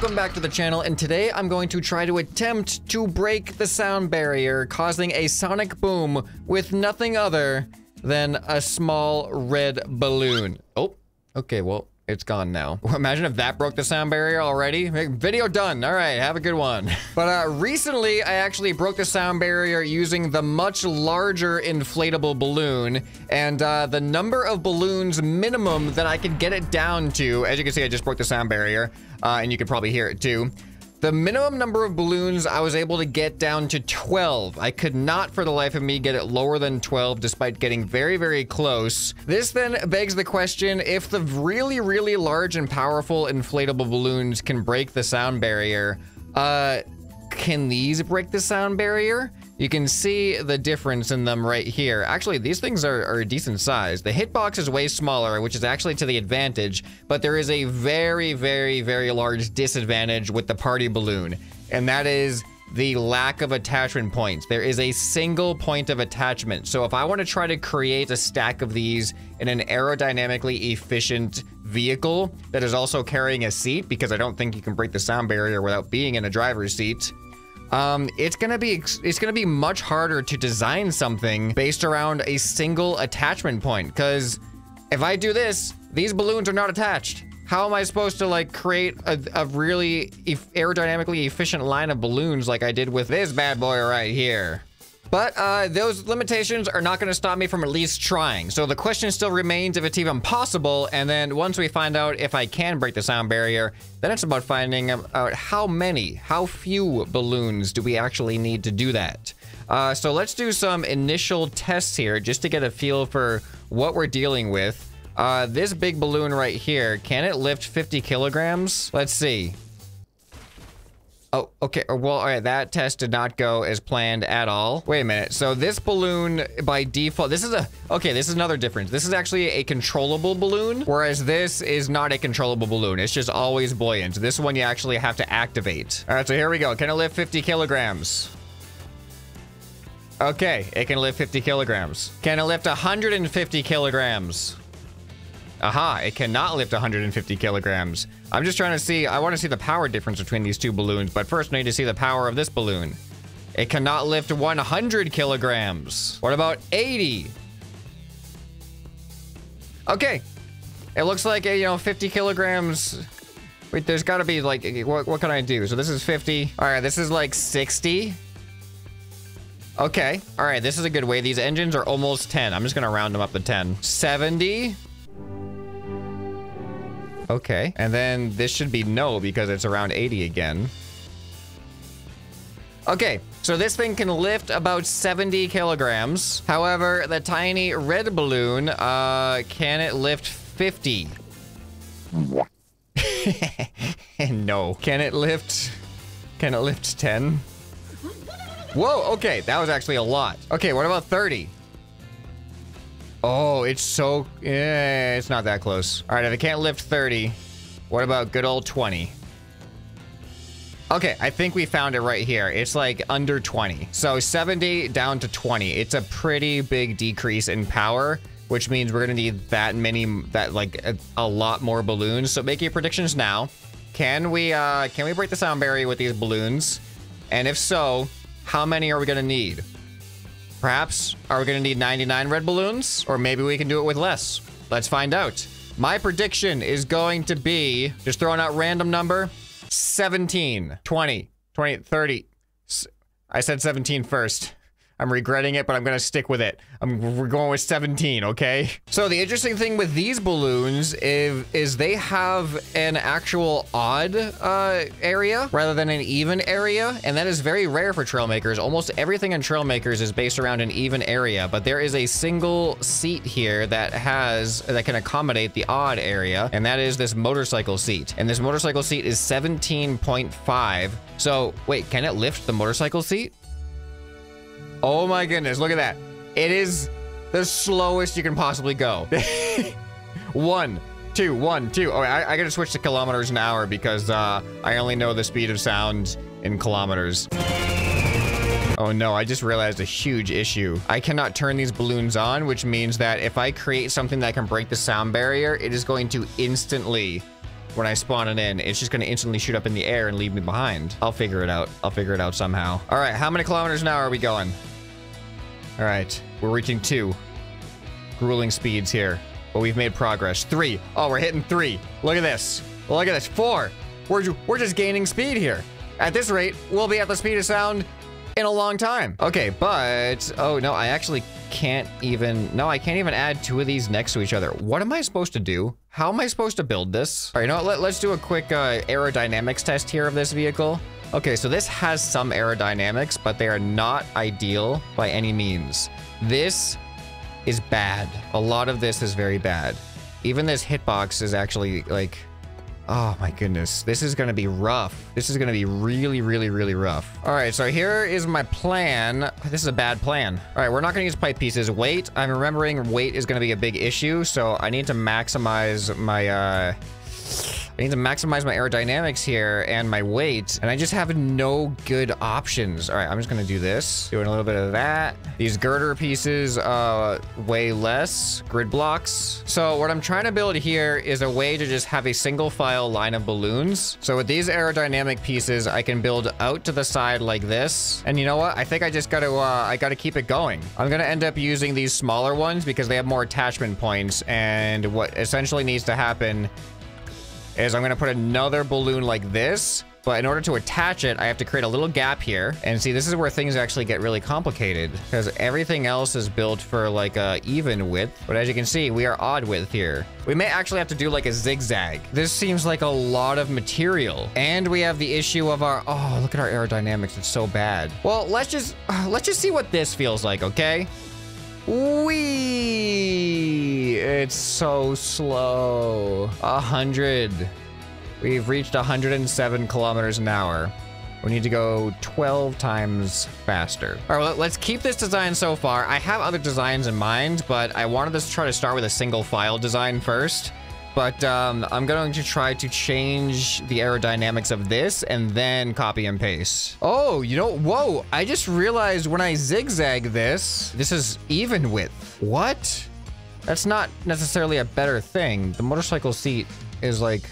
Welcome back to the channel, and today I'm going to try to attempt to break the sound barrier, causing a sonic boom with nothing other than a small red balloon. Oh, okay, well, it's gone now. Imagine if that broke the sound barrier already. Video done. All right, have a good one. But recently, I actually broke the sound barrier using the much larger inflatable balloon. And the number of balloons minimum that I could get it down to, as you can see, I just broke the sound barrier, and you could probably hear it too. The minimum number of balloons I was able to get down to 12. I could not for the life of me get it lower than 12 despite getting very, very close. This then begs the question, if the really, really large and powerful inflatable balloons can break the sound barrier, can these break the sound barrier? You can see the difference in them right here. Actually, these things are a decent size. The hitbox is way smaller, which is actually to the advantage, but there is a very, very, very large disadvantage with the party balloon, and that is the lack of attachment points. There is a single point of attachment. So if I want to try to create a stack of these in an aerodynamically efficient vehicle that is also carrying a seat, because I don't think you can break the sound barrier without being in a driver's seat, it's gonna be much harder to design something based around a single attachment point. Because if I do this, these balloons are not attached. How am I supposed to like create a really aerodynamically efficient line of balloons like I did with this bad boy right here? But those limitations are not going to stop me from at least trying. So the question still remains if it's even possible. And then once we find out if I can break the sound barrier, then it's about finding out how few balloons do we actually need to do that. So let's do some initial tests here just to get a feel for what we're dealing with. This big balloon right here, can it lift 50 kilograms? Let's see. Oh, okay. Well, all right. That test did not go as planned at all. Wait a minute. So this balloon by default, this is a, okay, this is another difference. This is actually a controllable balloon, whereas this is not a controllable balloon. It's just always buoyant. This one you actually have to activate. All right. So here we go. Can it lift 50 kilograms? Okay. It can lift 50 kilograms. Can it lift 150 kilograms? Aha, it cannot lift 150 kilograms. I'm just trying to see, I want to see the power difference between these two balloons, but first I need to see the power of this balloon. It cannot lift 100 kilograms. What about 80? Okay. It looks like, you know, 50 kilograms. Wait, there's got to be like, what can I do? So this is 50. All right, this is like 60. Okay. All right, this is a good way. These engines are almost 10. I'm just going to round them up to 10. 70. Okay, and then this should be no because it's around 80 again. Okay, so this thing can lift about 70 kilograms. However, the tiny red balloon, can it lift 50? No. Can it lift 10? Whoa, okay, that was actually a lot. Okay, what about 30? Oh, it's so... yeah, it's not that close. All right, if it can't lift 30, what about good old 20? Okay, I think we found it right here. It's like under 20. So 70 down to 20. It's a pretty big decrease in power, which means we're going to need that many, that like a lot more balloons. So make your predictions now. Can we break the sound barrier with these balloons? And if so, how many are we going to need? Perhaps, are we gonna need 99 red balloons? Or maybe we can do it with less. Let's find out. My prediction is going to be, just throwing out random number, 17, 20, 20, 30. I said 17 first. I'm regretting it, but I'm gonna stick with it. We're going with 17, okay? So the interesting thing with these balloons is they have an actual odd area rather than an even area, and that is very rare for Trailmakers. Almost everything in Trailmakers is based around an even area, but there is a single seat here that can accommodate the odd area, and that is this motorcycle seat. And this motorcycle seat is 17.5. So wait, can it lift the motorcycle seat? Oh my goodness, look at that. It is the slowest you can possibly go. 1, 2, 1, 2. Oh, I gotta switch to kilometers an hour because I only know the speed of sound in kilometers. Oh no, I just realized a huge issue. I cannot turn these balloons on, which means that if I create something that can break the sound barrier, it is going to instantly when I spawn it in. It's just going to instantly shoot up in the air and leave me behind. I'll figure it out. I'll figure it out somehow. All right. How many kilometers an hour are we going? All right. We're reaching 2. Grueling speeds here. But we've made progress. 3. Oh, we're hitting 3. Look at this. Look at this. 4. We're just gaining speed here. At this rate, we'll be at the speed of sound in a long time. Okay, but... Oh, no, I actually can't even... No, I can't even add 2 of these next to each other. What am I supposed to do? How am I supposed to build this? All right, you know what? Let's do a quick aerodynamics test here of this vehicle. Okay, so this has some aerodynamics, but they are not ideal by any means. This is bad. A lot of this is very bad. Even this hitbox is actually, like... Oh my goodness, this is gonna be rough. This is gonna be really, really, really rough. All right, so here is my plan. This is a bad plan. All right, we're not gonna use pipe pieces. Weight, I'm remembering weight is gonna be a big issue, so I need to maximize my, aerodynamics here and my weight, and I just have no good options. All right, I'm just gonna do this. Doing a little bit of that. These girder pieces weigh less. Grid blocks. So what I'm trying to build here is a way to just have a single file line of balloons. So with these aerodynamic pieces, I can build out to the side like this. And you know what? I think I just gotta, I gotta keep it going. I'm gonna end up using these smaller ones because they have more attachment points, and what essentially needs to happen is I'm gonna put another balloon like this, but in order to attach it, I have to create a little gap here. And see, this is where things actually get really complicated because everything else is built for like a even width. But as you can see, we are odd width here. We may actually have to do like a zigzag. This seems like a lot of material. And we have the issue of our, oh, look at our aerodynamics. It's so bad. Well, let's just see what this feels like, okay? Wee! It's so slow. 100. We've reached 107 kilometers an hour. We need to go 12 times faster. All right, well, let's keep this design so far. I have other designs in mind, but I wanted to try to start with a single file design first. But I'm going to try to change the aerodynamics of this and then copy and paste. Oh, you know, whoa, I just realized when I zigzag this is even width. What? That's not necessarily a better thing. The motorcycle seat is like,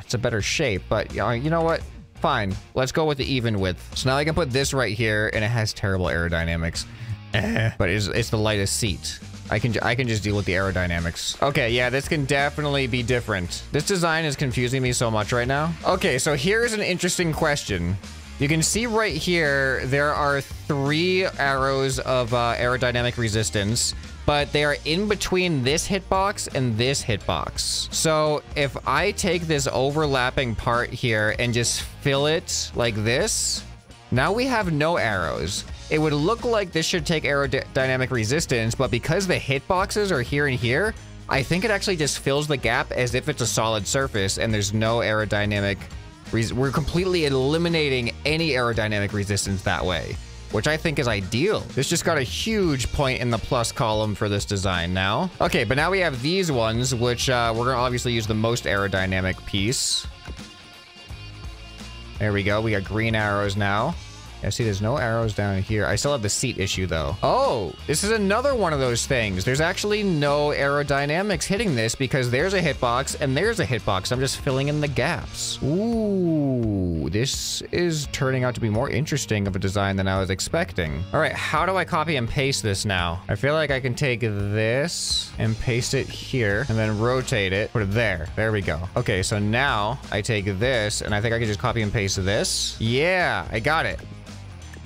it's a better shape, but you know what? Fine, let's go with the even width. So now I can put this right here and it has terrible aerodynamics, but it's the lightest seat. I can just deal with the aerodynamics. Okay, yeah, this can definitely be different. This design is confusing me so much right now. Okay, so here's an interesting question. You can see right here, there are 3 arrows of aerodynamic resistance, but they are in between this hitbox and this hitbox. So if I take this overlapping part here and just fill it like this, now we have no arrows. It would look like this should take aerodynamic resistance, but because the hitboxes are here and here, I think it actually just fills the gap as if it's a solid surface and there's no aerodynamic... We're completely eliminating any aerodynamic resistance that way, which I think is ideal. This just got a huge point in the plus column for this design now. Okay, but now we have these ones, which we're gonna obviously use the most aerodynamic piece. There we go, we got green arrows now. I see there's no arrows down here. I still have the seat issue though. Oh, this is another one of those things. There's actually no aerodynamics hitting this because there's a hitbox and there's a hitbox. I'm just filling in the gaps. Ooh, this is turning out to be more interesting of a design than I was expecting. All right, how do I copy and paste this now? I feel like I can take this and paste it here and then rotate it, put it there. There we go. Okay, so now I take this and I think I can just copy and paste this. Yeah, I got it.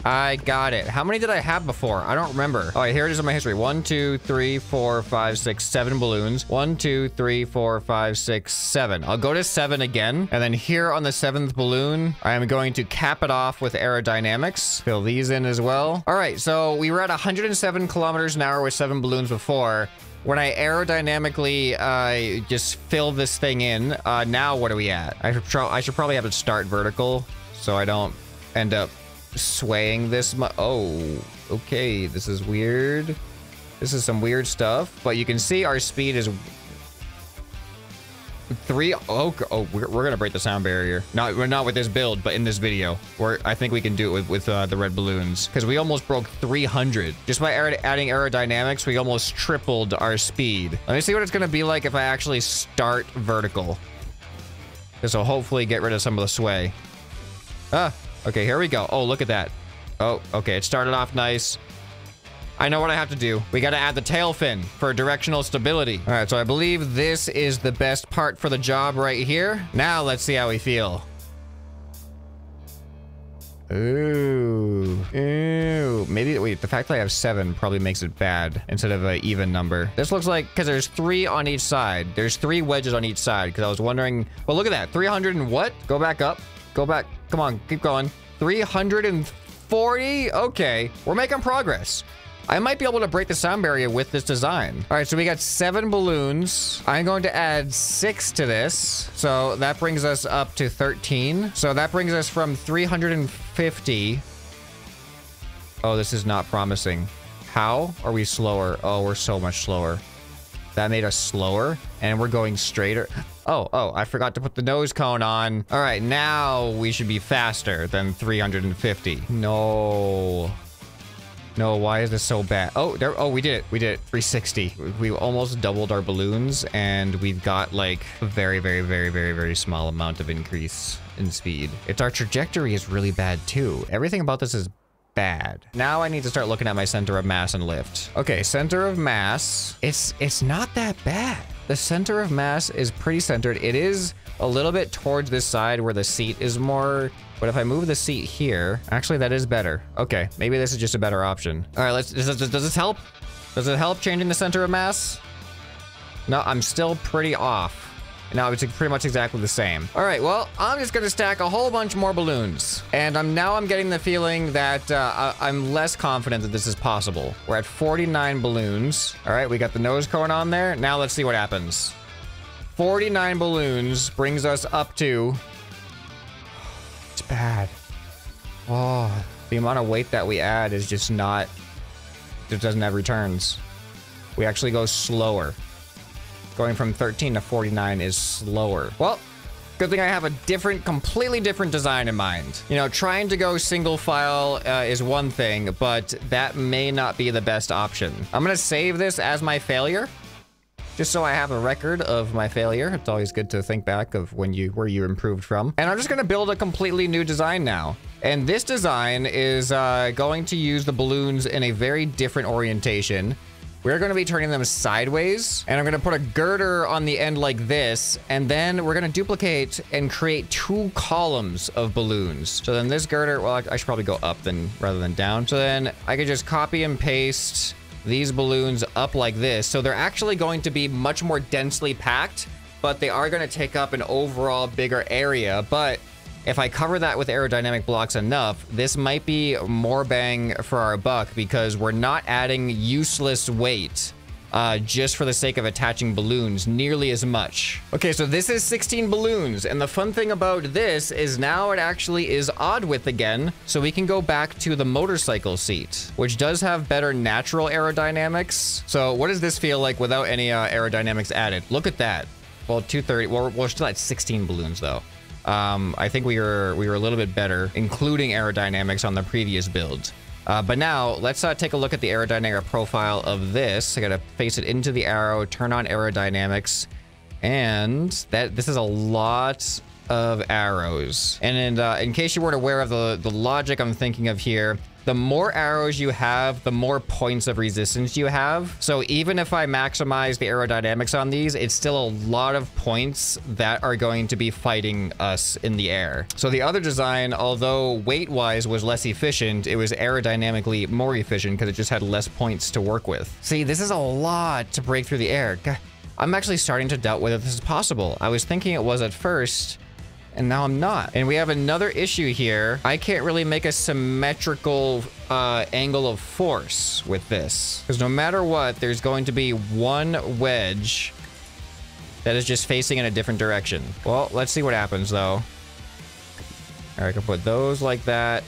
I got it. How many did I have before? I don't remember. All right, here it is in my history. 1, 2, 3, 4, 5, 6, 7 balloons. 1, 2, 3, 4, 5, 6, 7. I'll go to 7 again. And then here on the 7th balloon, I am going to cap it off with aerodynamics. Fill these in as well. All right, so we were at 107 kilometers an hour with 7 balloons before. When I aerodynamically just fill this thing in, now what are we at? I should probably have it start vertical so I don't end up swaying this much. Oh, okay, this is weird. This is some weird stuff, but you can see our speed is 3. Oh, we're gonna break the sound barrier. Not with this build, but in this video, I think we can do it with the red balloons because we almost broke 300 just by adding aerodynamics. We almost tripled our speed. Let me see what it's gonna be like if I actually start vertical. This will hopefully get rid of some of the sway. Ah, okay, here we go. Oh, look at that. Oh, okay, it started off nice. I know what I have to do. We gotta add the tail fin for directional stability. All right, so I believe this is the best part for the job right here. Now let's see how we feel. Ooh. Ooh. Maybe, wait, the fact that I have 7 probably makes it bad instead of an even number. This looks like, because there's 3 on each side. There's 3 wedges on each side, because I was wondering, well, look at that. 300 and what? Go back up. Go back. Come on, keep going. 340? Okay. We're making progress. I might be able to break the sound barrier with this design. All right, so we got 7 balloons. I'm going to add 6 to this. So that brings us up to 13. So that brings us from 350. Oh, this is not promising. How are we slower? Oh, we're so much slower. That made us slower, and we're going straighter. Oh, I forgot to put the nose cone on. All right, now we should be faster than 350. No. No, why is this so bad? Oh, there. Oh, we did it. We did it. 360. We almost doubled our balloons, and we've got like a very, very, very, very, very small amount of increase in speed. It's our trajectory is really bad too. Everything about this is bad. Now I need to start looking at my center of mass and lift. Okay, center of mass. It's not that bad. The center of mass is pretty centered. It is a little bit towards this side where the seat is more, but if I move the seat here, actually that is better. Okay, maybe this is just a better option. All right, let's, does this help? Does it help changing the center of mass? No, I'm still pretty off. Now it's pretty much exactly the same. All right, well, I'm just gonna stack a whole bunch more balloons. And I'm getting the feeling that I'm less confident that this is possible. We're at 49 balloons. All right, we got the nose cone on there. Now let's see what happens. 49 balloons brings us up to... It's bad. Oh, the amount of weight that we add is just not... It doesn't have returns. We actually go slower. Going from 13 to 49 is slower. Well, good thing I have a different, completely different design in mind. You know, trying to go single file is one thing, but that may not be the best option. I'm gonna save this as my failure, just so I have a record of my failure. It's always good to think back of when you, where you improved from. And I'm just gonna build a completely new design now. And this design is going to use the balloons in a very different orientation. We're gonna be turning them sideways, and I'm gonna put a girder on the end like this, and then we're gonna duplicate and create 2 columns of balloons. So then this girder, well, I should probably go up then rather than down. So then I could just copy and paste these balloons up like this. So they're actually going to be much more densely packed, but they are gonna take up an overall bigger area. But if I cover that with aerodynamic blocks enough, this might be more bang for our buck because we're not adding useless weight just for the sake of attaching balloons nearly as much. Okay, so this is 16 balloons, and the fun thing about this is now it actually is odd width again, so we can go back to the motorcycle seat, which does have better natural aerodynamics. So what does this feel like without any aerodynamics added? Look at that. Well, 230, well, we're still at 16 balloons though. I think we were a little bit better, including aerodynamics on the previous build. But now, let's take a look at the aerodynamic profile of this. I gotta face it into the arrow, turn on aerodynamics, and this is a lot of arrows. And in case you weren't aware of the logic I'm thinking of here, the more arrows you have, the more points of resistance you have. So even if I maximize the aerodynamics on these, it's still a lot of points that are going to be fighting us in the air. So the other design, although weight-wise was less efficient, it was aerodynamically more efficient because it just had less points to work with. See, this is a lot to break through the air. God, I'm actually starting to doubt whether this is possible. I was thinking it was at first, and now I'm not. And we have another issue here. I can't really make a symmetrical angle of force with this. Because no matter what, there's going to be one wedge that is just facing in a different direction. Well, let's see what happens though. All right, I can put those like that.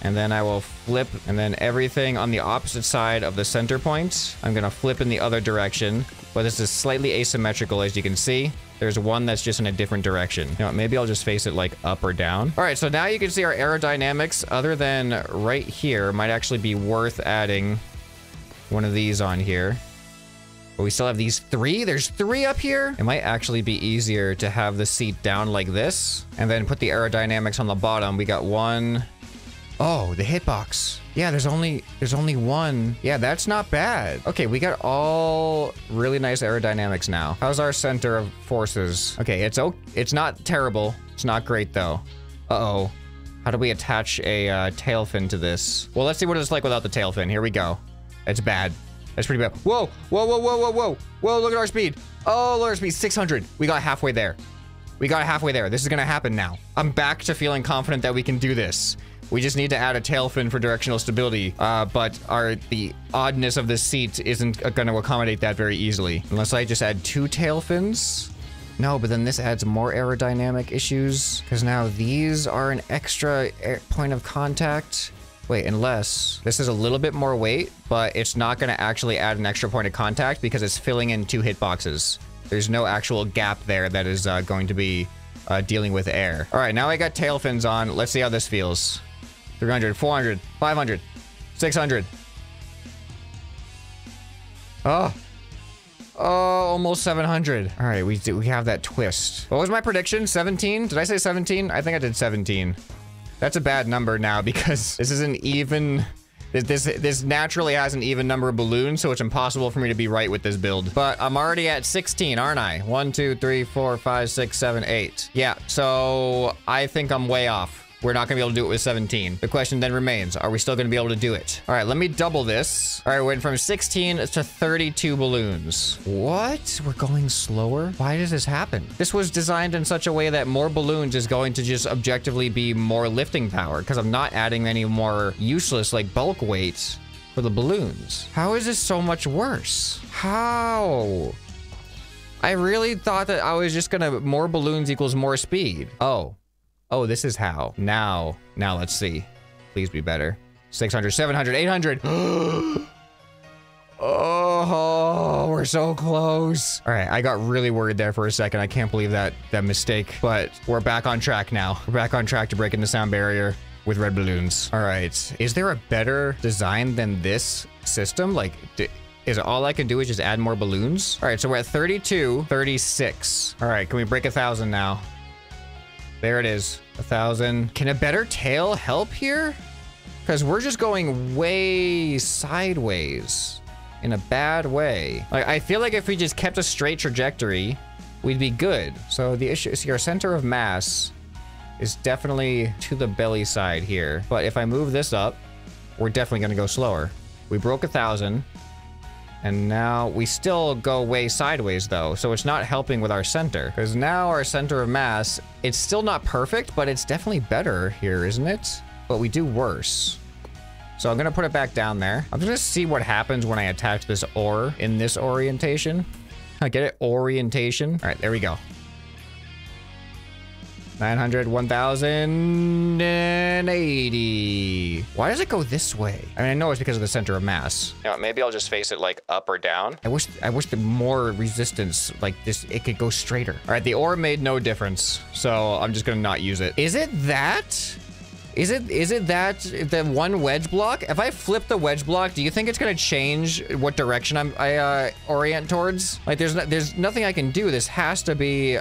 And then I will flip, and then everything on the opposite side of the center point, I'm gonna flip in the other direction. But this is slightly asymmetrical, as you can see. There's one that's just in a different direction. You know what, maybe I'll just face it like up or down. All right, so now you can see our aerodynamics, other than right here, might actually be worth adding one of these on here. But we still have these three. There's three up here. It might actually be easier to have the seat down like this and then put the aerodynamics on the bottom. We got one. Oh, the hitbox. Yeah, there's only one. Yeah, that's not bad. Okay, we got all really nice aerodynamics now. How's our center of forces? Okay, it's not terrible. It's not great though. Uh-oh. How do we attach a tail fin to this? Well, let's see what it's like without the tail fin. Here we go. It's bad. That's pretty bad. Whoa, whoa, whoa, whoa, whoa, whoa. Whoa, look at our speed. Oh, look at our speed, 600. We got halfway there. We got halfway there. This is gonna happen now. I'm back to feeling confident that we can do this. We just need to add a tail fin for directional stability, but the oddness of this seat isn't gonna accommodate that very easily. Unless I just add two tail fins? No, but then this adds more aerodynamic issues, because now these are an extra point of contact. Wait, unless this is a little bit more weight, but it's not gonna actually add an extra point of contact because it's filling in two hitboxes. There's no actual gap there that is going to be dealing with air. All right, now I got tail fins on. Let's see how this feels. 300, 400, 500, 600. Oh. Oh, almost 700. All right, we have that twist. What was my prediction? 17? Did I say 17? I think I did 17. That's a bad number now because this isn't even... This naturally has an even number of balloons, so it's impossible for me to be right with this build. But I'm already at 16, aren't I? 1, 2, 3, 4, 5, 6, 7, 8. Yeah, so I think I'm way off. We're not gonna be able to do it with 17. The question then remains, are we still gonna be able to do it? All right, let me double this. All right, we went from 16 to 32 balloons. What? We're going slower? Why does this happen? This was designed in such a way that more balloons is going to just objectively be more lifting power because I'm not adding any more useless like bulk weights for the balloons. How is this so much worse? How? I really thought that I was just gonna, more balloons equals more speed. Oh. Oh, this is how. Now let's see. Please be better. 600, 700, 800. Oh, we're so close. All right, I got really worried there for a second. I can't believe that mistake, but we're back on track now. We're back on track to breaking the sound barrier with red balloons. All right, is there a better design than this system? Like, is all I can do is just add more balloons? All right, so we're at 32, 36. All right, can we break 1,000 now? There it is, 1,000. Can a better tail help here? Because we're just going way sideways in a bad way. Like, I feel like if we just kept a straight trajectory, we'd be good. So the issue is your center of mass is definitely to the belly side here. But if I move this up, we're definitely gonna go slower. We broke 1,000. And now we still go way sideways though, so it's not helping with our center. Because now our center of mass, it's still not perfect, but it's definitely better here, isn't it? But we do worse. So I'm gonna put it back down there. I'm gonna see what happens when I attach this oar in this orientation. I get it, orientation. All right, there we go. 900, 1,080. Why does it go this way? I mean, I know it's because of the center of mass. You know, maybe I'll just face it like up or down. I wish the more resistance like this, it could go straighter. All right, the ore made no difference, so I'm just gonna not use it. Is it that? Is it that the one wedge block? If I flip the wedge block, do you think it's gonna change what direction I orient towards? Like, there's nothing I can do. This has to be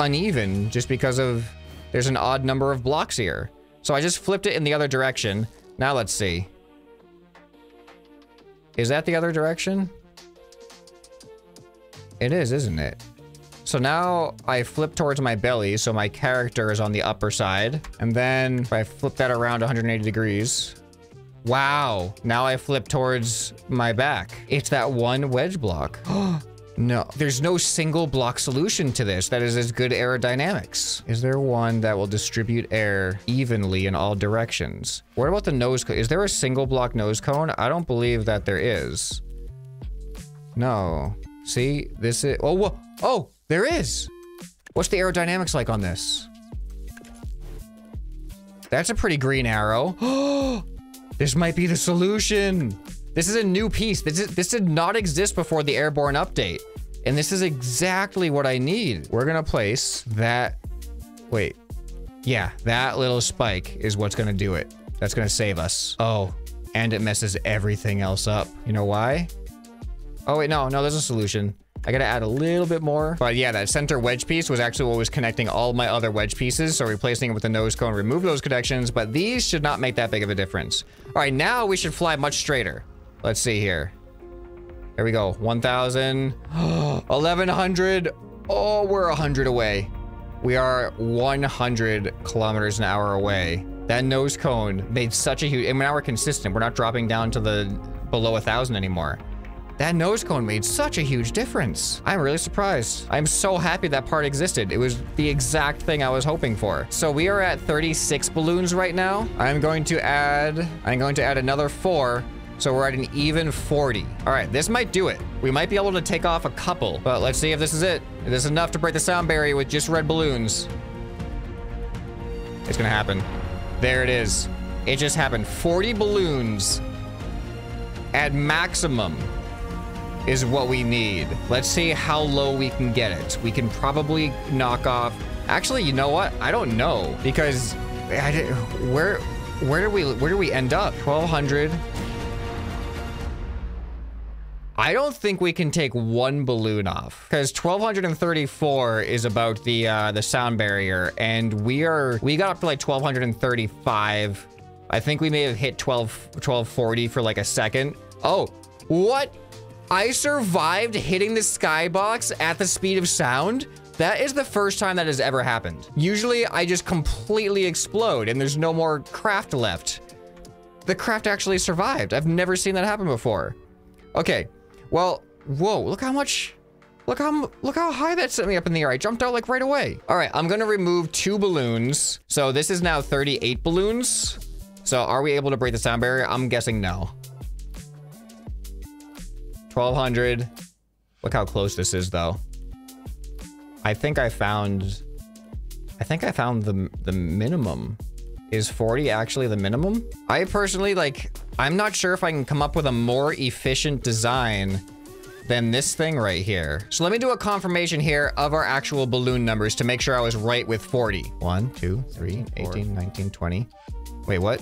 uneven just because of there's an odd number of blocks here. So I just flipped it in the other direction. Now let's see. Is that the other direction? It is, isn't it? So now I flip towards my belly, so my character is on the upper side. And then if I flip that around 180 degrees, wow, now I flip towards my back. It's that one wedge block. No, there's no single block solution to this that is as good aerodynamics. Is there one that will distribute air evenly in all directions? What about the nose cone? Is there a single block nose cone? I don't believe that there is. No. See, this is, oh, whoa. Oh, there is. What's the aerodynamics like on this? That's a pretty green arrow. Oh, this might be the solution. This is a new piece. This did not exist before the airborne update. And this is exactly what I need. We're gonna place that, wait. Yeah, that little spike is what's gonna do it. That's gonna save us. Oh, and it messes everything else up. You know why? Oh wait, no, there's a solution. I gotta add a little bit more. But yeah, that center wedge piece was actually what was connecting all my other wedge pieces. So replacing it with a nose cone, remove those connections, but these should not make that big of a difference. All right, now we should fly much straighter. Let's see here. There we go, 1,000, 1,100. Oh, we're 100 away. We are 100 kilometers an hour away. That nose cone made such a huge, and now we're consistent. We're not dropping down to the below 1,000 anymore. That nose cone made such a huge difference. I'm really surprised. I'm so happy that part existed. It was the exact thing I was hoping for. So we are at 36 balloons right now. I'm going to add another 4. So we're at an even 40. All right, this might do it. We might be able to take off a couple, but let's see if this is it. Is this enough to break the sound barrier with just red balloons? It's gonna happen. There it is. It just happened. 40 balloons at maximum is what we need. Let's see how low we can get it. We can probably knock off. Actually, you know what? I don't know, because I didn't, where do we end up? 1,200. I don't think we can take one balloon off, because 1,234 is about the sound barrier, and we got up to like 1,235. I think we may have hit 1,240 for like a second. Oh, what? I survived hitting the skybox at the speed of sound? That is the first time that has ever happened. Usually I just completely explode and there's no more craft left. The craft actually survived. I've never seen that happen before. Okay, well, whoa, look how high that sent me up in the air. I jumped out like right away. All right, I'm gonna remove 2 balloons. So this is now 38 balloons. So are we able to break the sound barrier? I'm guessing no. 1,200. Look how close this is, though. I think I found the minimum. Is 40 actually the minimum? I personally, like, I'm not sure if I can come up with a more efficient design than this thing right here. So let me do a confirmation here of our actual balloon numbers to make sure I was right with 40. 1, 2, 3, 18, 19, 20. Wait, what?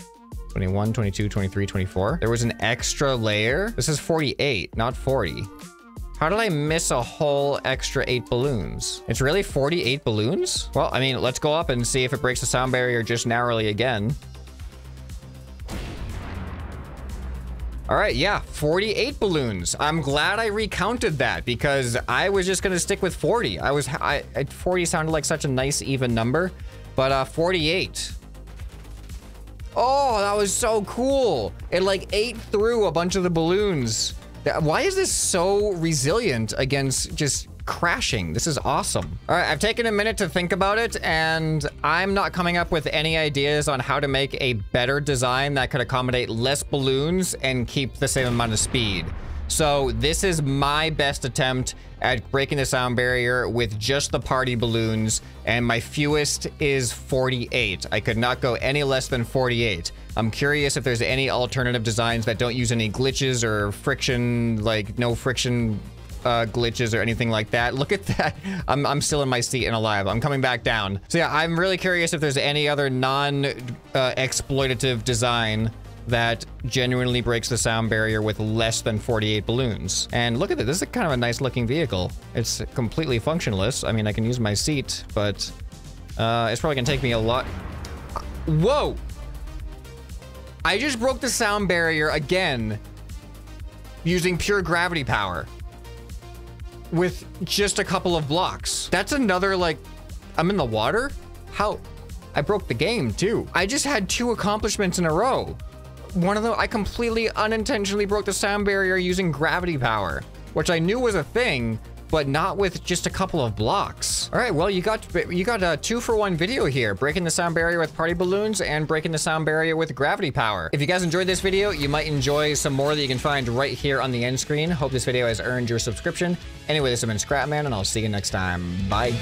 21, 22, 23, 24. There was an extra layer. This is 48, not 40. How did I miss a whole extra 8 balloons? It's really 48 balloons? Well, I mean, let's go up and see if it breaks the sound barrier just narrowly again. All right, yeah, 48 balloons. I'm glad I recounted that, because I was just gonna stick with 40. 40 sounded like such a nice even number, but 48. Oh, that was so cool. It like ate through a bunch of the balloons. Why is this so resilient against just crashing? This is awesome. All right, I've taken a minute to think about it, and I'm not coming up with any ideas on how to make a better design that could accommodate less balloons and keep the same amount of speed. So this is my best attempt at breaking the sound barrier with just the party balloons, and my fewest is 48. I could not go any less than 48. I'm curious if there's any alternative designs that don't use any glitches or friction, like no friction glitches or anything like that. Look at that. I'm still in my seat and alive. I'm coming back down. So yeah, I'm really curious if there's any other non-exploitative design that genuinely breaks the sound barrier with less than 48 balloons. And look at this. This is kind of a nice looking vehicle. It's completely functionless. I mean, I can use my seat, but it's probably gonna take me a lot. Whoa! I just broke the sound barrier again using pure gravity power with just a couple of blocks. That's another, like, I'm in the water? How? I broke the game too. I just had 2 accomplishments in a row. One of them, I completely unintentionally broke the sound barrier using gravity power, which I knew was a thing, but not with just a couple of blocks. All right, well, you got a 2-for-1 video here, breaking the sound barrier with party balloons and breaking the sound barrier with gravity power. If you guys enjoyed this video, you might enjoy some more that you can find right here on the end screen. Hope this video has earned your subscription. Anyway, this has been ScrapMan, and I'll see you next time. Bye.